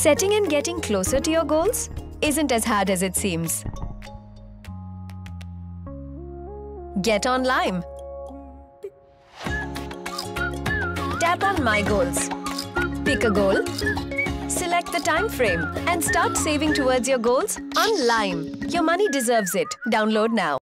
Setting and getting closer to your goals isn't as hard as it seems. Get on Lime. Tap on My Goals. Pick a goal. Select the time frame and start saving towards your goals on Lime. Your money deserves it. Download now.